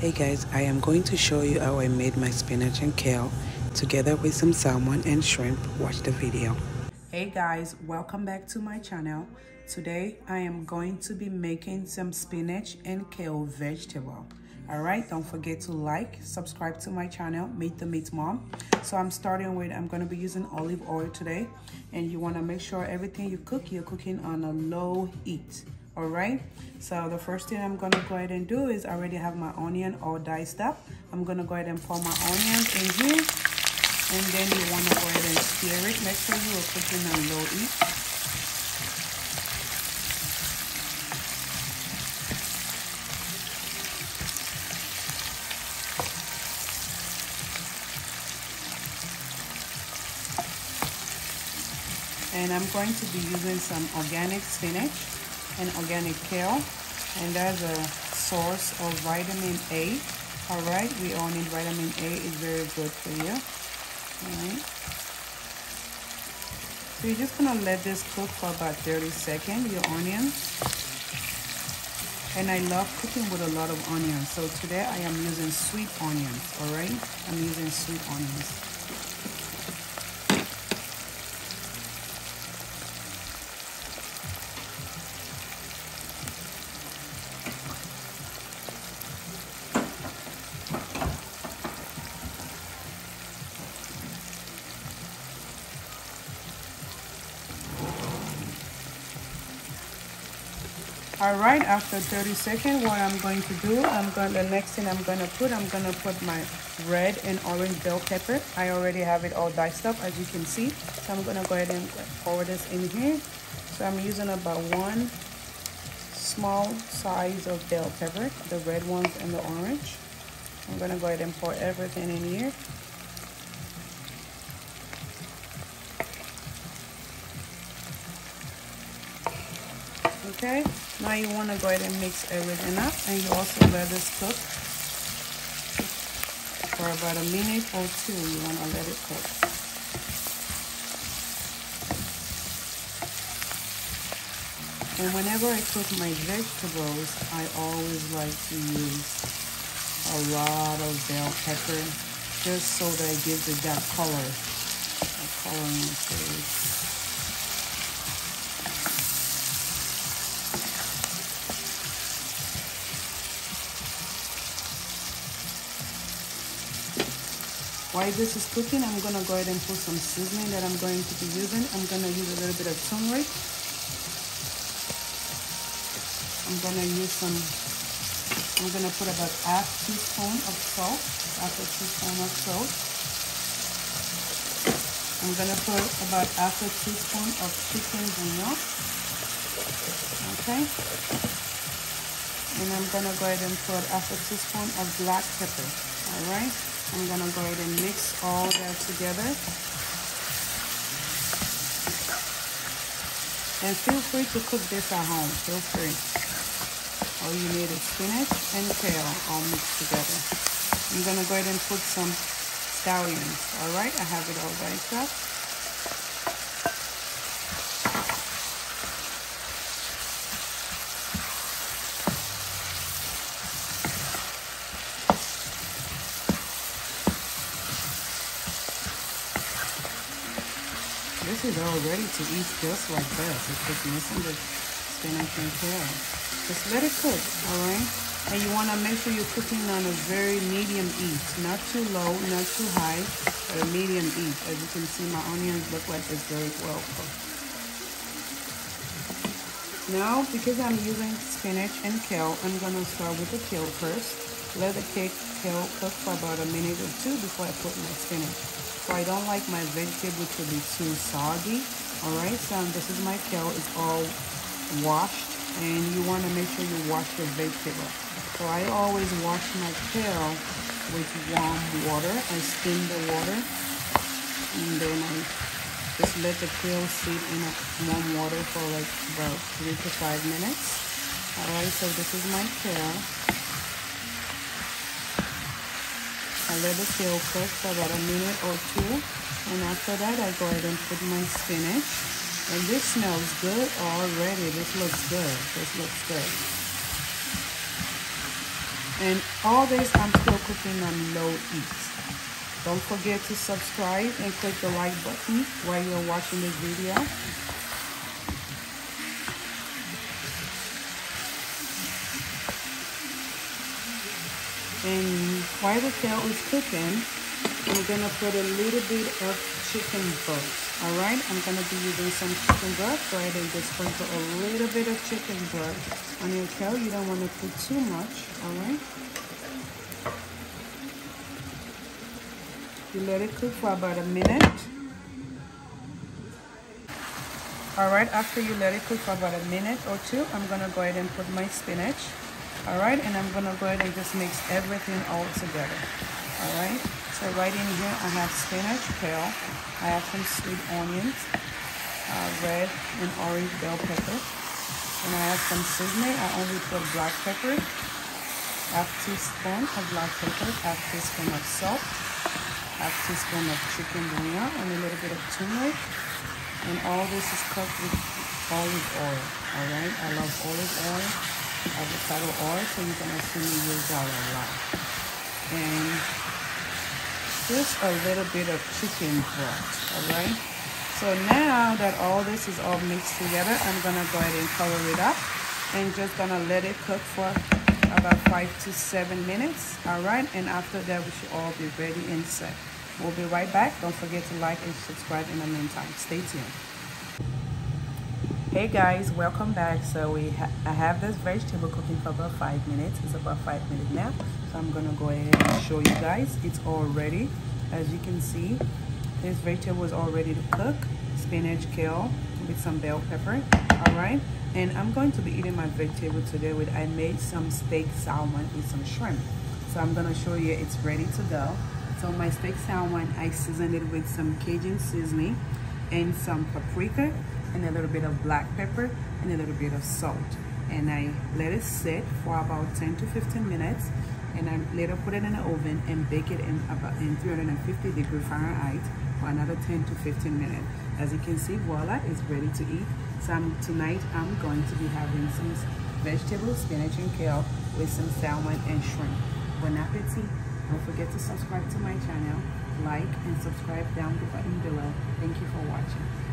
Hey guys, I am going to show you how I made my spinach and kale together with some salmon and shrimp. Watch the video. Hey guys, welcome back to my channel. Today I am going to be making some spinach and kale vegetable. All right, don't forget to like, subscribe to my channel, Meet the Mitts Mom. So I'm going to be using olive oil today, and you want to make sure everything you cook, you're cooking on a low heat. All right, so the first thing I'm gonna go ahead and do is I already have my onion all diced up. I'm gonna go ahead and pour my onions in here, and then you wanna go ahead and stir it. Make sure you are cooking on low heat. And I'm going to be using some organic spinach and organic kale, and that's a source of vitamin A. All right, we all need vitamin A. It's very good for you. All right, so you're just gonna let this cook for about 30 seconds, your onion. And I love cooking with a lot of onions, so today I am using sweet onions. All right, I'm using sweet onions. All right, after 30 seconds, what I'm going to do, I'm gonna put my red and orange bell pepper. I already have it all diced up, as you can see. So I'm gonna go ahead and pour this in here. So I'm using about one small size of bell pepper, the red ones and the orange. I'm gonna go ahead and pour everything in here. Okay, now you want to go ahead and mix everything up, and you also let this cook for about a minute or two. You want to let it cook. And whenever I cook my vegetables, I always like to use a lot of bell pepper, just so that it gives it that color, the coloring phase. While this is cooking, I'm going to go ahead and put some seasoning that I'm going to be using. I'm going to use a little bit of turmeric. I'm going to put about half a teaspoon of salt. I'm going to put about half a teaspoon of chicken bouillon. Okay. And I'm going to go ahead and put half a teaspoon of black pepper. All right. I'm going to go ahead and mix all that together. And feel free to cook this at home. Feel free. All you need is spinach and kale all mixed together. I'm going to go ahead and put some scallions. All right, I have it all diced up. This is all ready to eat just like this. It's just missing the spinach and kale. Just let it cook, all right? And you want to make sure you're cooking on a very medium heat. Not too low, not too high, but a medium heat. As you can see, my onions look like it's very well cooked. Now, because I'm using spinach and kale, I'm going to start with the kale first. Let the kale cook for about a minute or two before I put my spinach. So I don't like my vegetable to be too soggy. All right, so this is my kale. It's all washed, and you want to make sure you wash your vegetable. So I always wash my kale with warm water. I steam the water, and then I just let the kale sit in warm water for like about 3 to 5 minutes. All right, so this is my kale. I let the kale cook for about a minute or two, and after that I go ahead and put my spinach. And this smells good already. This looks good. And all this I'm still cooking on low heat. Don't forget to subscribe and click the like button while you're watching this video. And while the tail is cooking, I'm going to put a little bit of chicken broth. Alright, I'm going to be using some chicken broth. Go ahead and just sprinkle a little bit of chicken broth on your tail. You don't want to put too much. Alright. You let it cook for about a minute. Alright, after you let it cook for about a minute or two, I'm going to go ahead and put my spinach. Alright, and I'm going to go ahead and just mix everything all together. Alright. So right in here, I have spinach, kale, I have some sweet onions, red and orange bell pepper, and I have some seasoning. I only put black pepper, half teaspoon of black pepper, half teaspoon of salt, half teaspoon of chicken bouillon, and a little bit of turmeric. And all this is cooked with olive oil, all right? I love olive oil, avocado oil, so you can actually use that a lot. And just a little bit of chicken broth, alright? So now that all this is all mixed together, I'm gonna go ahead and cover it up and just gonna let it cook for about 5 to 7 minutes, alright? And after that, we should all be ready and set. We'll be right back. Don't forget to like and subscribe in the meantime. Stay tuned. Hey guys, welcome back. So I have this vegetable cooking for about 5 minutes. It's about 5 minutes now. So I'm gonna go ahead and show you guys. It's all ready. As you can see, this vegetable is all ready to cook. Spinach, kale, with some bell pepper, all right? And I'm going to be eating my vegetable today with, I made some steak salmon with some shrimp. So I'm gonna show you it's ready to go. So my steak salmon, I seasoned it with some Cajun seasoning and some paprika and a little bit of black pepper and a little bit of salt. And I let it sit for about 10 to 15 minutes. And I later put it in the oven and bake it in 350 degrees Fahrenheit for another 10 to 15 minutes. As you can see, voila, it's ready to eat. So tonight I'm going to be having some vegetables, spinach and kale with some salmon and shrimp. Bon appetit. Don't forget to subscribe to my channel, like and subscribe down the button below. Thank you for watching.